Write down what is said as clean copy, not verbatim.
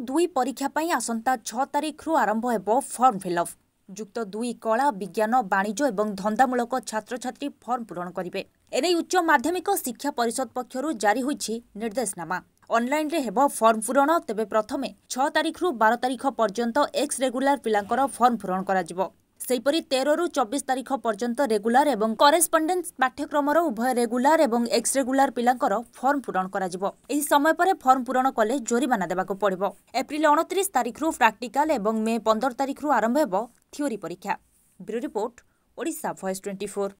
दुई परीक्षा पई आसंता 6 तारिख रु आरंभ हेबो फॉर्म फिलअप। जुक्त दुई कला विज्ञान वाणिज्य एवं धंदामूलक छात्र छात्री फॉर्म पूरण करिवे। एने उच्च माध्यमिक शिक्षा परिषद पक्षरु जारी होईछि निर्देशनामा। ऑनलाइन रे हेबो फॉर्म पूरण, तबे प्रथमे 6 तारिख रु 12 तारिख पर्यंत एक्स रेगुलर पिलांकर फॉर्म पूरण करा जिवो। सेपरी 13 रु 24 तारिख पर्यंत रेगुलर एवं करेस्पोंडेंस पाठ्यक्रम उभय रेगुलर एवं एक्स रेगुलर पिलांकर फॉर्म पूरण करा जिवो। एही समय परे फॉर्म पूरण कले जोरिमाना देबाको पड़िवो। एप्रिल 29 तारिख रु प्रैक्टिकल एवं मे 15 तारिख रु आरंभ हेबो थ्योरी परीक्षा। Bureau report, Odisha Voice 24।